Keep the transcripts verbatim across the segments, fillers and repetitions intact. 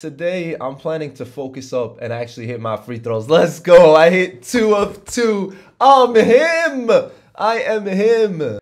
Today, I'm planning to focus up and actually hit my free throws. Let's go. I hit two of two. I'm him. I am him.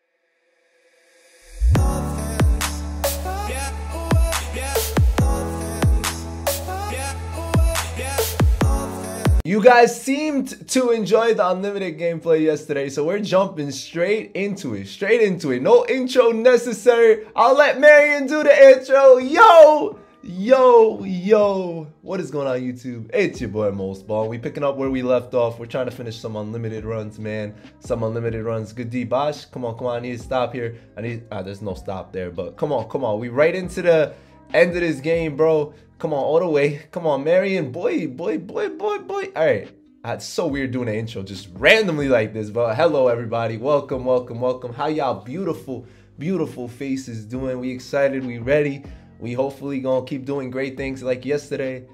You guys seemed to enjoy the unlimited gameplay yesterday, so we're jumping straight into it. Straight into it. No intro necessary. I'll let Marion do the intro. Yo! Yo, yo, what is going on, YouTube? It's your boy Mosballin. We picking up where we left off. We're trying to finish some unlimited runs, man. Some unlimited runs. Good D, Bosh. Come on, come on. I need to stop here. I need. Ah, there's no stop there, but come on, come on. We right into the end of this game, bro. Come on, all the way. Come on, Marion. Boy, boy, boy, boy, boy. All right. It's so weird doing an intro just randomly like this, but hello, everybody. Welcome, welcome, welcome. How y'all beautiful, beautiful faces doing? We excited? We ready? We hopefully gonna keep doing great things like yesterday.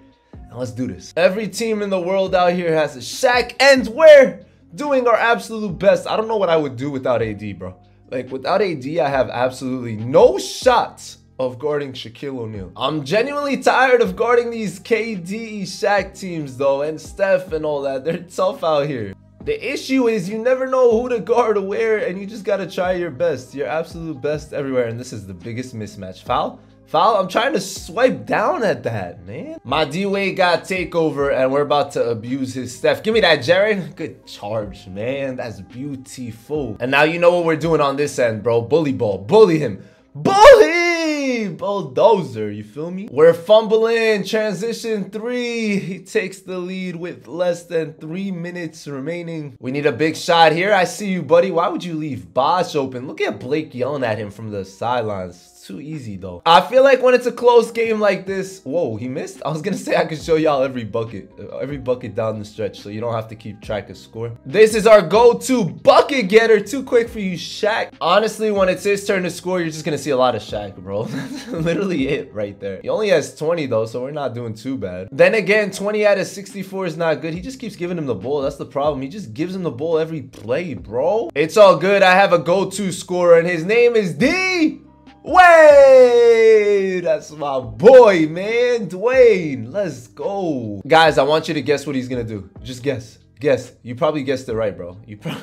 Now let's do this. Every team in the world out here has a Shaq, and we're doing our absolute best. I don't know what I would do without A D, bro. Like, without A D, I have absolutely no shot of guarding Shaquille O'Neal. I'm genuinely tired of guarding these K D, Shaq teams, though, and Steph and all that. They're tough out here. The issue is you never know who to guard or where, and you just gotta try your best. Your absolute best everywhere, and this is the biggest mismatch. Foul? Foul? I'm trying to swipe down at that, man. My D-Wade got takeover, and we're about to abuse his Steph. Give me that, Jaren. Good charge, man. That's beautiful. And now you know what we're doing on this end, bro. Bully ball. Bully him. Bully! Bulldozer, you feel me? We're fumbling. Transition three. He takes the lead with less than three minutes remaining. We need a big shot here. I see you, buddy. Why would you leave Bosh open? Look at Blake yelling at him from the sidelines. Too easy, though. I feel like when it's a close game like this, whoa, he missed. I was gonna say I could show y'all every bucket every bucket down the stretch, so you don't have to keep track of score. This is our go-to bucket getter. Too quick for you, Shaq. Honestly, when it's his turn to score, you're just gonna see a lot of Shaq, bro. Literally it right there. He only has twenty though, so we're not doing too bad. Then again, twenty out of sixty-four is not good. He just keeps giving him the ball. That's the problem. He just gives him the ball every play, bro. It's all good. I have a go-to scorer, and his name is D. Wade, that's my boy, man. Dwayne, let's go. Guys, I want you to guess what he's gonna do. Just guess. Guess. You probably guessed it right, bro. You probably...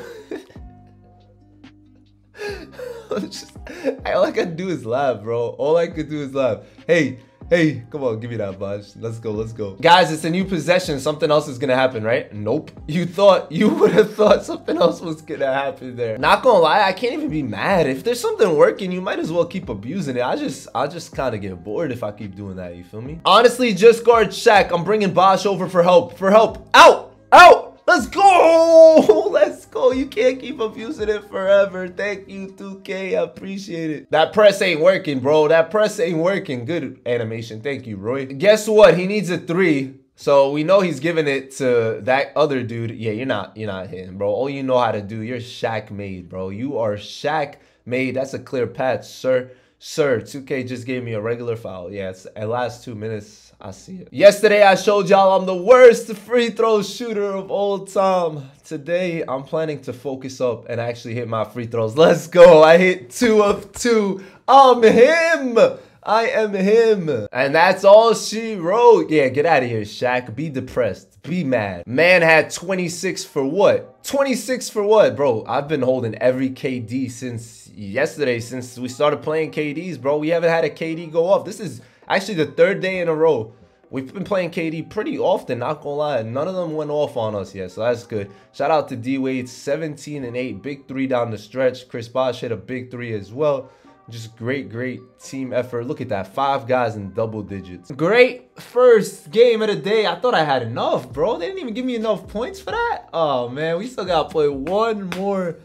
All I could do is laugh, bro. All I could do is laugh. Hey, hey, come on, give me that, Bosh. Let's go, let's go. Guys, it's a new possession. Something else is gonna happen, right? Nope. You thought, you would have thought something else was gonna happen there. Not gonna lie, I can't even be mad. If there's something working, you might as well keep abusing it. I just, I just kind of get bored if I keep doing that, you feel me? Honestly, just guard Shaq. I'm bringing Bosh over for help, for help. Out, out, let's go, let's go. You can't keep abusing it forever. Thank you, two K, I appreciate it. That press ain't working, bro. That press ain't working. Good animation. Thank you, Roy. Guess what? He needs a three. So we know he's giving it to that other dude. Yeah, you're not, you're not hitting, bro. All you know how to do, you're Shaq made, bro. You are Shaq made. That's a clear patch, sir. Sir, two K just gave me a regular foul. Yeah, it's at last two minutes. I see it. Yesterday, I showed y'all I'm the worst free throw shooter of all time. Today, I'm planning to focus up and actually hit my free throws. Let's go. I hit two of two. I'm him. I am him. And that's all she wrote. Yeah, get out of here, Shaq. Be depressed. Be mad. Man had twenty-six for what? twenty-six for what, bro? I've been holding every K D since yesterday, since we started playing K Ds, bro. We haven't had a K D go off. This is actually the third day in a row. We've been playing K D pretty often, not gonna lie. None of them went off on us yet, so that's good. Shout out to D-Wade, seventeen and eight. Big three down the stretch. Chris Bosh hit a big three as well. Just great, great team effort. Look at that. Five guys in double digits. Great first game of the day. I thought I had enough, bro. They didn't even give me enough points for that. Oh, man. We still got to play one more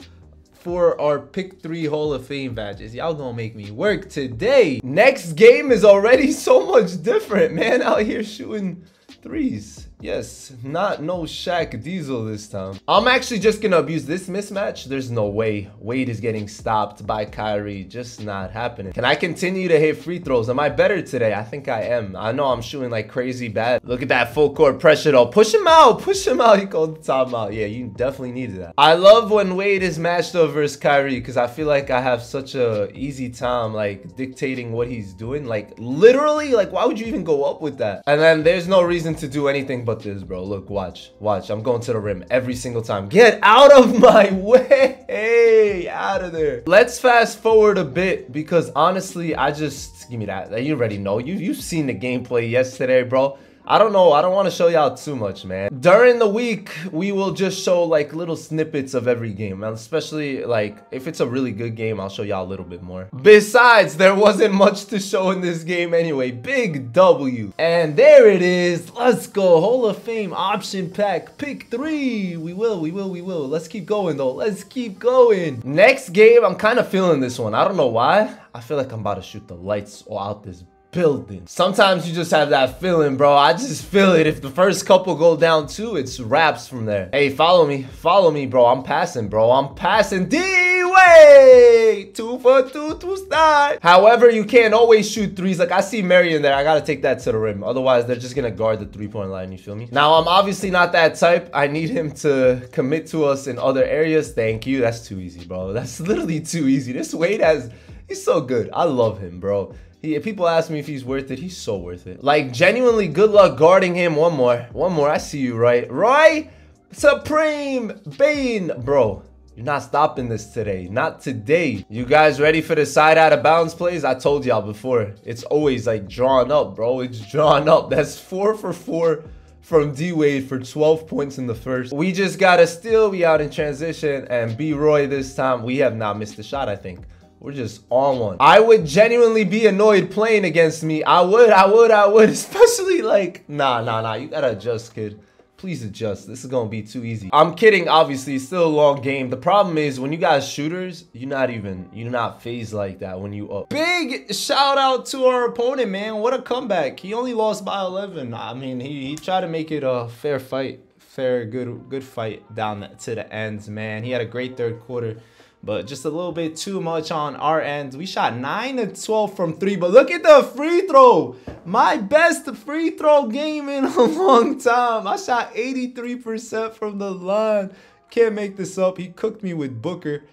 for our pick three Hall of Fame badges. Y'all gonna make me work today. Next game is already so much different, man. Out here shooting threes. Yes, not no Shaq Diesel this time. I'm actually just gonna abuse this mismatch. There's no way Wade is getting stopped by Kyrie. Just not happening. Can I continue to hit free throws? Am I better today? I think I am. I know I'm shooting like crazy bad. Look at that full court pressure though. Push him out, push him out. He called the timeout. Yeah, you definitely needed that. I love when Wade is matched up versus Kyrie because I feel like I have such a easy time like dictating what he's doing. Like literally, like why would you even go up with that? And then there's no reason to do anything but this, bro. Look, watch, watch. I'm going to the rim every single time. Get out of my way. Hey, out of there. Let's fast forward a bit because honestly, I just, give me that. You already know. You, you've seen the gameplay yesterday, bro. I don't know. I don't want to show y'all too much, man. During the week, we will just show like little snippets of every game, and especially like if it's a really good game, I'll show y'all a little bit more. Besides, there wasn't much to show in this game anyway. Big W. And there it is. Let's go. Hall of Fame option pack. Pick three. We will. We will. We will. Let's keep going though. Let's keep going. Next game, I'm kind of feeling this one. I don't know why. I feel like I'm about to shoot the lights all out this building. Sometimes you just have that feeling, bro. I just feel it. If the first couple go down two, it's wraps from there. Hey, follow me. Follow me, bro. I'm passing, bro. I'm passing. D-Wade! Two for two, two star. However, you can't always shoot threes. Like, I see Marion there. I gotta take that to the rim. Otherwise, they're just gonna guard the three-point line. You feel me? Now, I'm obviously not that type. I need him to commit to us in other areas. Thank you. That's too easy, bro. That's literally too easy. This Wade has... He's so good. I love him, bro. He, people ask me if he's worth it. He's so worth it. Like, genuinely, good luck guarding him. One more. One more. I see you, Roy. Roy Supreme Bane. Bro, you're not stopping this today. Not today. You guys ready for the side out of bounds plays? I told y'all before. It's always, like, drawn up, bro. It's drawn up. That's four for four from D-Wade for twelve points in the first. We just got to steal. We out in transition. And B-Roy this time. We have not missed a shot, I think. We're just on one. I would genuinely be annoyed playing against me. I would, I would, I would. Especially like, nah, nah, nah. You gotta adjust, kid. Please adjust. This is gonna be too easy. I'm kidding, obviously. It's still a long game. The problem is when you got shooters, you're not even, you're not phased like that when you up. Big shout out to our opponent, man. What a comeback. He only lost by eleven. I mean, he, he tried to make it a fair fight. Fair, good, good fight down to the ends, man. He had a great third quarter. But just a little bit too much on our end. We shot nine of twelve from three. But look at the free throw. My best free throw game in a long time. I shot eighty-three percent from the line. Can't make this up. He cooked me with Booker.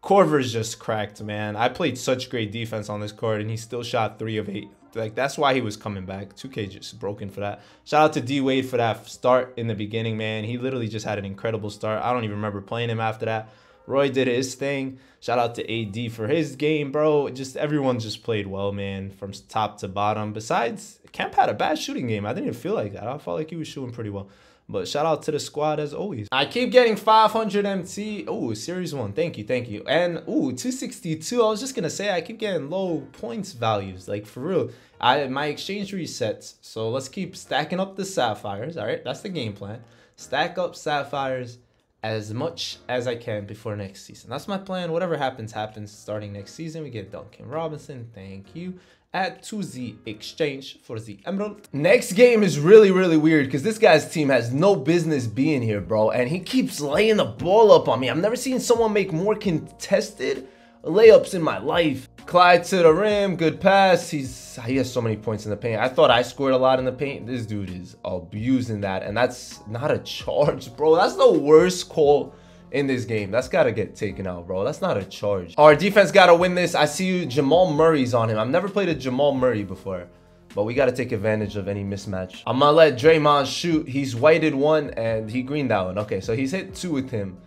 Corver's just cracked, man. I played such great defense on this court, and he still shot three of eight. Like, that's why he was coming back. two K just broken for that. Shout out to D-Wade for that start in the beginning, man. He literally just had an incredible start. I don't even remember playing him after that. Roy did his thing. Shout out to A D for his game, bro. Just everyone just played well, man, from top to bottom. Besides, Kemp had a bad shooting game. I didn't even feel like that. I felt like he was shooting pretty well. But shout out to the squad as always. I keep getting five hundred M T. Oh, series one. Thank you, thank you. And ooh, two sixty-two. I was just gonna say I keep getting low points values. Like for real. I my exchange resets. So let's keep stacking up the sapphires. All right, that's the game plan. Stack up sapphires as much as I can before next season. That's my plan. Whatever happens, happens. Starting next season, we get Duncan Robinson. Thank you. Add to the exchange for the emerald. Next game is really, really weird because this guy's team has no business being here, bro. And he keeps laying the ball up on me. I've never seen someone make more contested layups in my life. Clyde to the rim. Good pass. He's he has so many points in the paint. I thought I scored a lot in the paint. This dude is abusing that. And that's not a charge, bro. That's the worst call in this game. That's got to get taken out, bro. That's not a charge. Our defense got to win this. I see you. Jamal Murray's on him. I've never played a Jamal Murray before. But we got to take advantage of any mismatch. I'm going to let Draymond shoot. He's whited one and he greened that one. Okay, so he's hit two with him.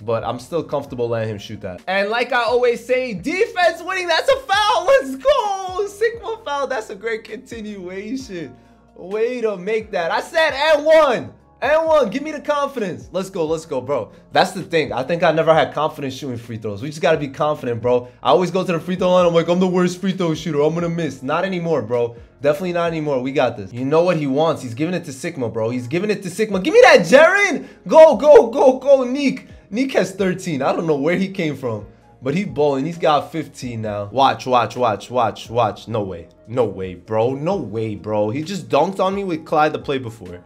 But I'm still comfortable letting him shoot that. And like I always say, defense winning, that's a foul. Let's go. Sigma foul. That's a great continuation. Way to make that. I said and one. And one. Give me the confidence. Let's go. Let's go, bro. That's the thing. I think I never had confidence shooting free throws. We just got to be confident, bro. I always go to the free throw line. I'm like, I'm the worst free throw shooter. I'm going to miss. Not anymore, bro. Definitely not anymore. We got this. You know what he wants. He's giving it to Sigma, bro. He's giving it to Sigma. Give me that, Jaren. Go, go, go, go, Nick. Nick has thirteen. I don't know where he came from, but he balling. He's got fifteen now. Watch, watch, watch, watch, watch. No way. No way, bro. No way, bro. He just dunked on me with Clyde the play before.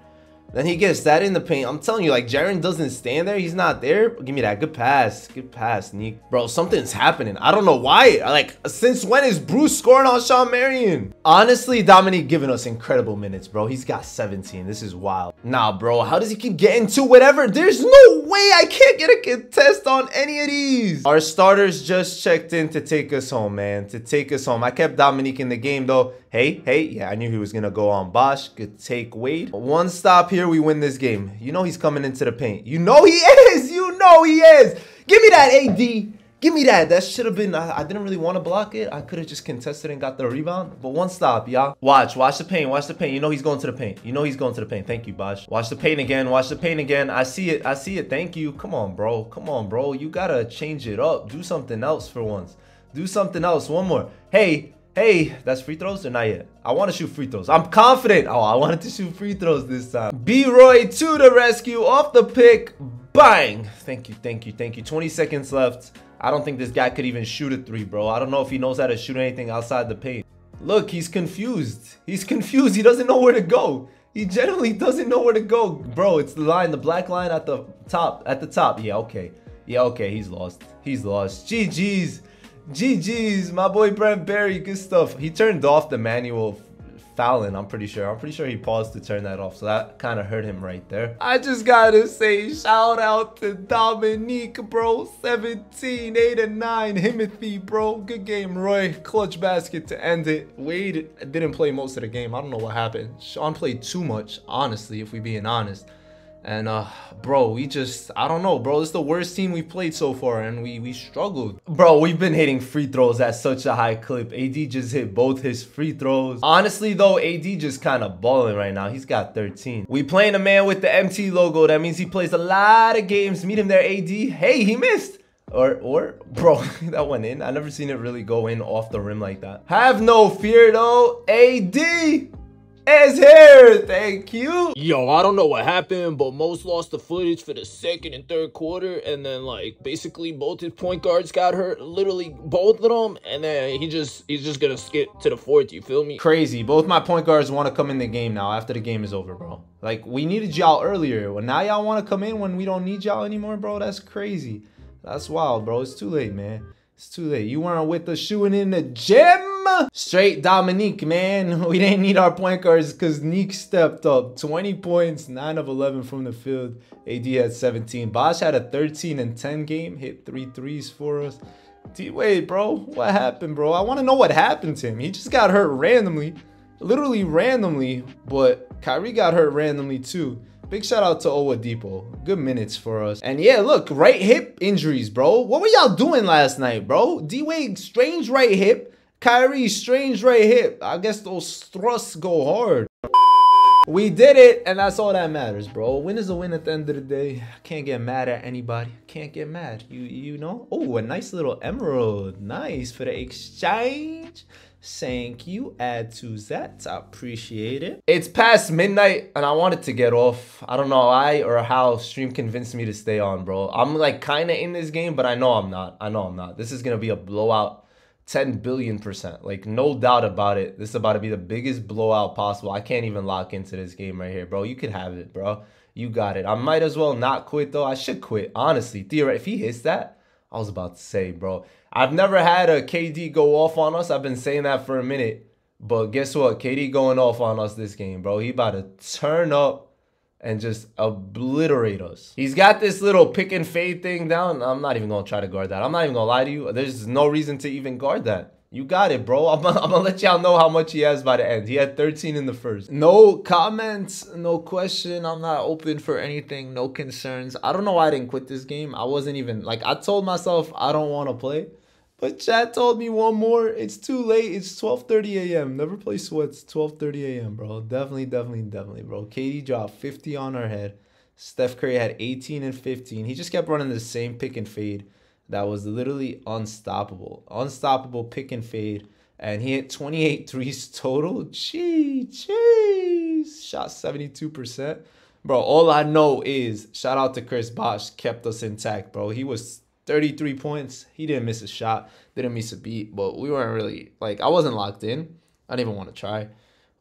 Then he gets that in the paint. I'm telling you, like, Jaren doesn't stand there. He's not there. Give me that. Good pass. Good pass, Nick. Bro, something's happening. I don't know why. Like, since when is Bruce scoring on Sean Marion? Honestly, Dominique giving us incredible minutes, bro. He's got seventeen. This is wild. Nah, bro. How does he keep getting to whatever? There's no way I can't get a contest on any of these. Our starters just checked in to take us home, man. To take us home. I kept Dominique in the game, though. Hey, hey. Yeah, I knew he was going to go on Bosh. Good take, Wade. One stop here. Here we win this game. You know he's coming into the paint. You know he is. You know he is. Give me that, A D. Give me that. That should have been... I, I didn't really want to block it. I could have just contested and got the rebound. But one stop, y'all. Watch. Watch the paint. Watch the paint. You know he's going to the paint. You know he's going to the paint. Thank you, Bosh. Watch the paint again. Watch the paint again. I see it. I see it. Thank you. Come on, bro. Come on, bro. You got to change it up. Do something else for once. Do something else. One more. Hey. Hey, that's free throws or not yet? I want to shoot free throws. I'm confident. Oh, I wanted to shoot free throws this time. B-Roy to the rescue. Off the pick. Bang. Thank you, thank you, thank you. twenty seconds left. I don't think this guy could even shoot a three, bro. I don't know if he knows how to shoot anything outside the paint. Look, he's confused. He's confused. He doesn't know where to go. He generally doesn't know where to go. Bro, it's the line, the black line at the top. At the top. Yeah, okay. Yeah, okay. He's lost. He's lost. G G's. G G's, my boy Brent Barry, good stuff. He turned off the manual fouling, I'm pretty sure. I'm pretty sure he paused to turn that off, so that kind of hurt him right there. I just gotta say, shout out to Dominique, bro. seventeen, eight, and nine. Himothy, bro. Good game, Roy. Clutch basket to end it. Wade didn't play most of the game. I don't know what happened. Sean played too much, honestly, if we're being honest. And, uh, bro, we just, I don't know, bro. This is the worst team we've played so far, and we, we struggled. Bro, we've been hitting free throws at such a high clip. A D just hit both his free throws. Honestly, though, A D just kind of balling right now. He's got thirteen. We playing a man with the M T logo. That means he plays a lot of games. Meet him there, A D. Hey, he missed. Or, or, bro, that went in. I never seen it really go in off the rim like that. Have no fear, though. A D. It's here, thank you. Yo, I don't know what happened, but Mos lost the footage for the second and third quarter, and then like basically both his point guards got hurt, literally both of them, and then he just he's just gonna skip to the fourth. You feel me? Crazy. Both my point guards want to come in the game now after the game is over, bro. Like we needed y'all earlier. Well, now y'all want to come in when we don't need y'all anymore, bro. That's crazy. That's wild, bro. It's too late, man. It's too late. You weren't with us shooting in the gym. Straight Dominique, man. We didn't need our point guards because Nick stepped up. twenty points, nine of eleven from the field. A D had seventeen. Bosh had a thirteen and ten game. Hit three threes for us. D-Wade, bro. What happened, bro? I want to know what happened to him. He just got hurt randomly. Literally randomly. But Kyrie got hurt randomly, too. Big shout out to Owa Depot. Good minutes for us. And yeah, look. Right hip injuries, bro. What were y'all doing last night, bro? D-Wade, strange right hip. Kyrie, strange right hip. I guess those thrusts go hard. We did it, and that's all that matters, bro. Win is a win at the end of the day. Can't get mad at anybody. Can't get mad. You you know? Oh, a nice little emerald. Nice for the exchange. Thank you. Add to that. I appreciate it. It's past midnight, and I wanted to get off. I don't know why or how stream convinced me to stay on, bro. I'm like kind of in this game, but I know I'm not. I know I'm not. This is going to be a blowout. ten billion percent, like no doubt about it. This is about to be the biggest blowout possible. I can't even lock into this game right here, bro. You could have it, bro. You got it. I might as well not quit, though. I should quit, honestly. Theoretically, if he hits that, I was about to say, bro, I've never had a K D go off on us. I've been saying that for a minute, but guess what? K D going off on us this game, bro. He about to turn up and just obliterate us. He's got this little pick and fade thing down. I'm not even going to try to guard that. I'm not even going to lie to you. There's no reason to even guard that. You got it, bro. I'm, I'm going to let y'all know how much he has by the end. He had thirteen in the first. No comments. No question. I'm not open for anything. No concerns. I don't know why I didn't quit this game. I wasn't even... Like, I told myself I don't want to play. But chat told me one more. It's too late. It's twelve thirty A M Never play sweats. twelve thirty A M, bro. Definitely, definitely, definitely, bro. K D dropped fifty on our head. Steph Curry had eighteen and fifteen. He just kept running the same pick and fade. That was literally unstoppable. Unstoppable pick and fade. And he hit twenty-eight threes total. Gee, jeez. Shot seventy-two percent. Bro, all I know is, shout out to Chris Bosh, kept us intact, bro. He was... thirty-three points. He didn't miss a shot. Didn't miss a beat. But we weren't really... Like, I wasn't locked in. I didn't even want to try.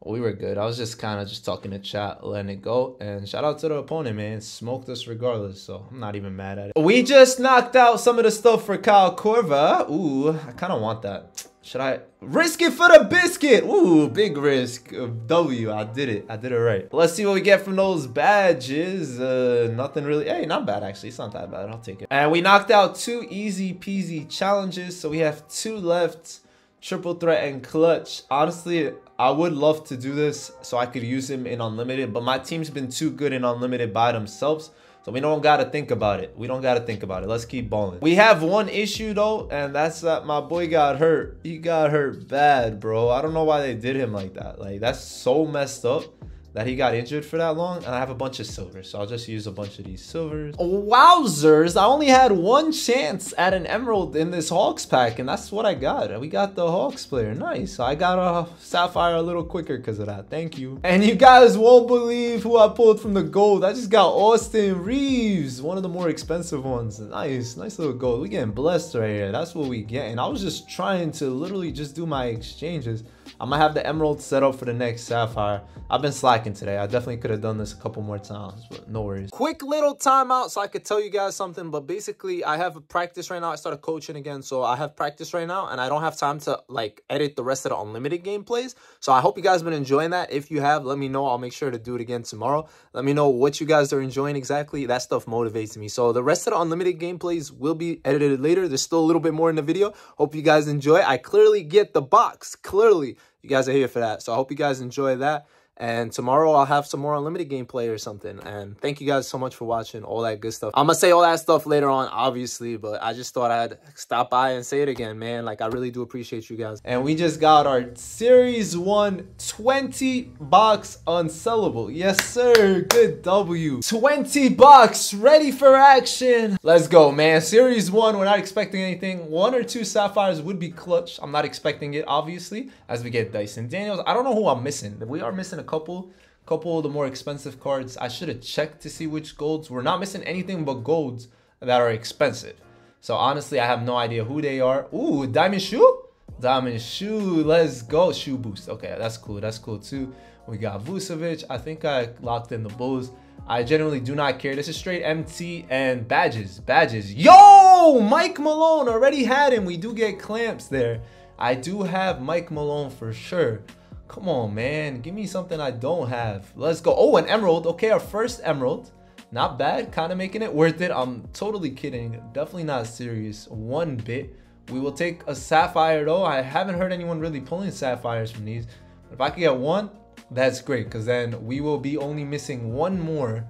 we were good. I was just kind of just talking to chat, letting it go. And shout out to the opponent, man. Smoked us regardless, so I'm not even mad at it. We just knocked out some of the stuff for Kyle Korver. Ooh, I kind of want that. Should I risk it for the biscuit? Ooh, big risk. W, I did it. I did it right. Let's see what we get from those badges. Uh, nothing really. Hey, not bad, actually. It's not that bad. I'll take it. And we knocked out two easy peasy challenges, so we have two left. Triple threat and clutch. Honestly, I would love to do this so I could use him in unlimited, but my team's been too good in unlimited by themselves, so we don't gotta think about it. We don't gotta think about it. Let's keep balling. We have one issue though, and that's that my boy got hurt. He got hurt bad, bro. I don't know why they did him like that. Like, that's so messed up that he got injured for that long, and I have a bunch of silvers, so I'll just use a bunch of these silvers. Wowzers, I only had one chance at an emerald in this Hawks pack, and that's what I got. We got the Hawks player, nice. I got a sapphire a little quicker because of that, thank you. And you guys won't believe who I pulled from the gold. I just got Austin Reeves, one of the more expensive ones. Nice, nice little gold. We getting blessed right here, that's what we getting. I was just trying to literally just do my exchanges. I'm gonna have the emerald set up for the next sapphire. I've been slacking today. I definitely could have done this a couple more times, but no worries. Quick little timeout so I could tell you guys something, but basically I have a practice right now. I started coaching again, so I have practice right now, and I don't have time to like edit the rest of the unlimited gameplays. So I hope you guys have been enjoying that. If you have, let me know. I'll make sure to do it again tomorrow. Let me know what you guys are enjoying exactly. That stuff motivates me. So the rest of the unlimited gameplays will be edited later. There's still a little bit more in the video. Hope you guys enjoy. I clearly get the box, clearly. You guys are here for that, so I hope you guys enjoy that, and tomorrow I'll have some more unlimited gameplay or something. And thank you guys so much for watching, all that good stuff. I'm gonna say all that stuff later on, obviously, but I just thought I'd stop by and say it again, man. Like, I really do appreciate you guys. And we just got our series one twenty box unsellable. Yes sir, good W. twenty bucks, ready for action. Let's go, man. Series one, we're not expecting anything. One or two sapphires would be clutch. I'm not expecting it, obviously, as we get Dyson Daniels. I don't know who I'm missing. We are missing a couple couple of the more expensive cards. I should have checked to see which golds. We're not missing anything but golds that are expensive, so honestly I have no idea who they are. Ooh, diamond shoe, diamond shoe, let's go. Shoe boost, okay, that's cool, that's cool too. We got Vucevic. I think I locked in the Bulls. I generally do not care. This is straight M T and badges. Badges, yo, Mike Malone, already had him. We do get clamps there. I do have Mike Malone for sure. Come on, man. Give me something I don't have. Let's go. Oh, an emerald. Okay, our first emerald. Not bad. Kind of making it worth it. I'm totally kidding. Definitely not serious one bit. We will take a sapphire, though. I haven't heard anyone really pulling sapphires from these. If I could get one, that's great, because then we will be only missing one more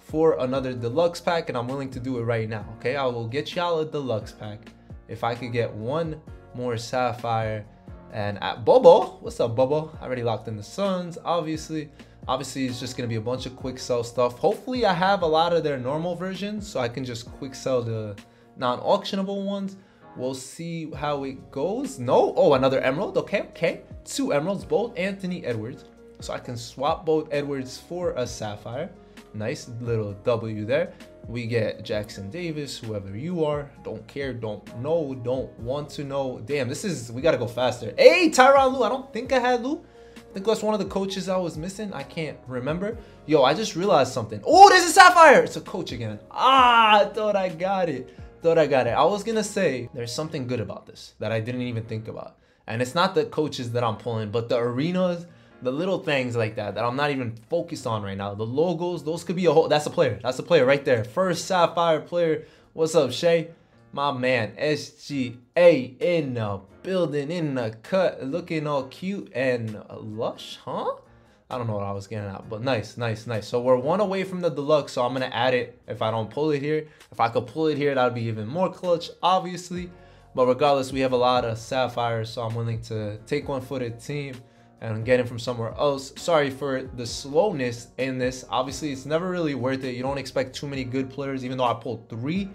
for another deluxe pack, and I'm willing to do it right now, okay? I will get y'all a deluxe pack if I could get one more sapphire. And at Bobo, what's up, Bobo? I already locked in the Suns, obviously. Obviously, it's just going to be a bunch of quick sell stuff. Hopefully, I have a lot of their normal versions, so I can just quick sell the non-auctionable ones. We'll see how it goes. No? Oh, another emerald. Okay, okay. Two emeralds, both Anthony Edwards. So I can swap both Edwards for a sapphire. Nice little W there. We get Jackson Davis, whoever you are. Don't care, don't know, don't want to know. Damn, this is, we got to go faster. Hey, Tyronn Lue. I don't think I had Lue. I think that's one of the coaches I was missing. I can't remember. Yo, I just realized something. Oh, there's a sapphire. It's a coach again. Ah, I thought I got it. Thought I got it. I was going to say there's something good about this that I didn't even think about. And it's not the coaches that I'm pulling, but the arenas. The little things like that that I'm not even focused on right now. The logos, those could be a whole... That's a player. That's a player right there. First sapphire player. What's up, Shay? My man, S G A in the building, in the cut. Looking all cute and lush, huh? I don't know what I was getting at, but nice, nice, nice. So we're one away from the deluxe, so I'm going to add it if I don't pull it here. If I could pull it here, that would be even more clutch, obviously. But regardless, we have a lot of sapphires, so I'm willing to take one for the team. And I'm getting from somewhere else. Sorry for the slowness in this. Obviously, it's never really worth it. You don't expect too many good players, even though I pulled three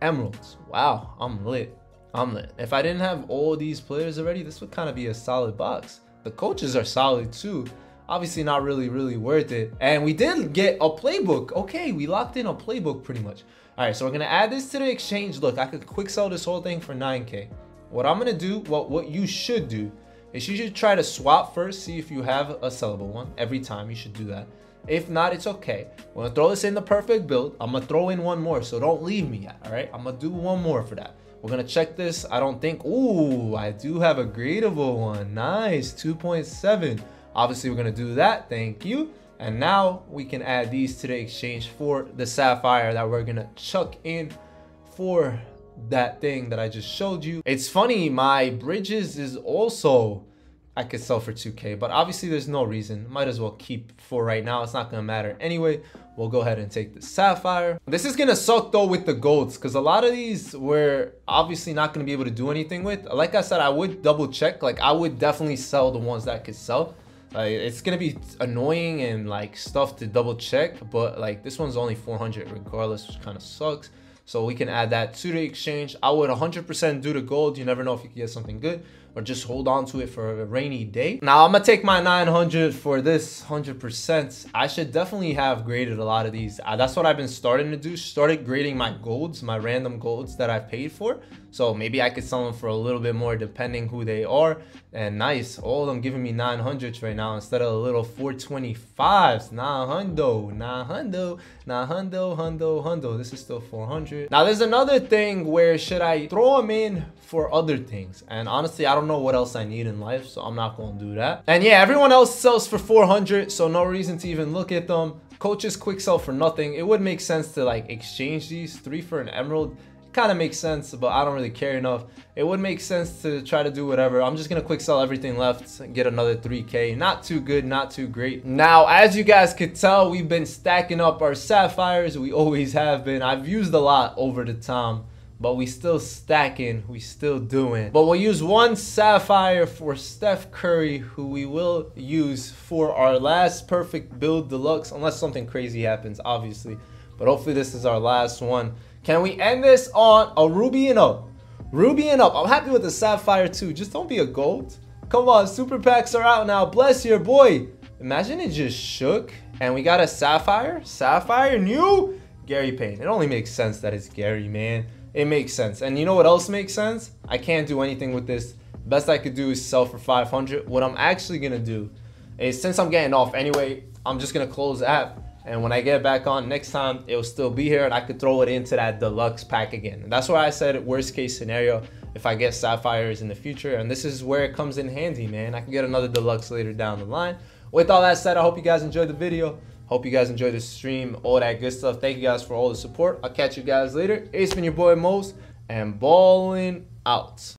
emeralds. Wow, I'm lit. I'm lit. If I didn't have all these players already, this would kind of be a solid box. The coaches are solid too. Obviously, not really, really worth it. And we did get a playbook. Okay, we locked in a playbook pretty much. All right, so we're going to add this to the exchange. Look, I could quick sell this whole thing for nine K. What I'm going to do, well, what you should do is you should try to swap first, see if you have a sellable one. Every time you should do that. If not, it's okay. I'm gonna throw this in the perfect build. I'm gonna throw in one more, so don't leave me yet, all right? I'm gonna do one more for that. We're gonna check this. I don't think, ooh, I do have a gradable one. Nice, two point seven. Obviously, we're gonna do that, thank you. And now we can add these to the exchange for the sapphire that we're gonna chuck in for that thing that I just showed you. It's funny, my Bridges is also, I could sell for two K, but obviously there's no reason. Might as well keep for right now. It's not gonna matter anyway. We'll go ahead and take the sapphire. This is gonna suck though with the golds, because a lot of these we're obviously not gonna be able to do anything with. Like I said, I would double check. Like I would definitely sell the ones that I could sell. Like it's gonna be annoying and like stuff to double check, but like this one's only four hundred regardless, which kind of sucks. So we can add that to the exchange. I would one hundred percent do the gold. You never know if you can get something good, or just hold on to it for a rainy day. Now I'm gonna take my nine hundred for this one hundred percent. I should definitely have graded a lot of these. I, that's what I've been starting to do. Started grading my golds, my random golds that I paid for. So maybe I could sell them for a little bit more depending who they are. And nice, all of them giving me nine hundreds right now instead of a little four twenty-fives. Nah, hundo, nah, hundo, nah, hundo, hundo, hundo. This is still four hundred. Now there's another thing where should I throw them in for other things? And honestly, I don't know what else I need in life, so I'm not gonna do that. And yeah, everyone else sells for four hundred, so no reason to even look at them. Coaches quick sell for nothing. It would make sense to like exchange these three for an emerald. Kind of makes sense, but I don't really care enough. It would make sense to try to do whatever. I'm just gonna quick sell everything left and get another three K. Not too good, not too great. Now as you guys could tell, we've been stacking up our sapphires. We always have been. I've used a lot over the time, but we still stacking, we still doing. But we'll use one sapphire for Steph Curry, who we will use for our last perfect build deluxe, unless something crazy happens, obviously. But hopefully this is our last one. Can we end this on a ruby and up? Ruby and up. I'm happy with the sapphire too. Just don't be a gold. Come on, super packs are out now. Bless your boy. Imagine it just shook and we got a sapphire. Sapphire new Gary Payne. It only makes sense that it's Gary, man. It makes sense. And you know what else makes sense? I can't do anything with this. Best I could do is sell for five hundred. What I'm actually gonna do is, since I'm getting off anyway, I'm just gonna close the app. And when I get back on next time, it'll still be here and I could throw it into that deluxe pack again. And that's why I said worst case scenario, if I get sapphires in the future. And this is where it comes in handy, man. I can get another deluxe later down the line. With all that said, I hope you guys enjoyed the video. Hope you guys enjoyed the stream, all that good stuff. Thank you guys for all the support. I'll catch you guys later. It's been your boy Mos, and ballin' out.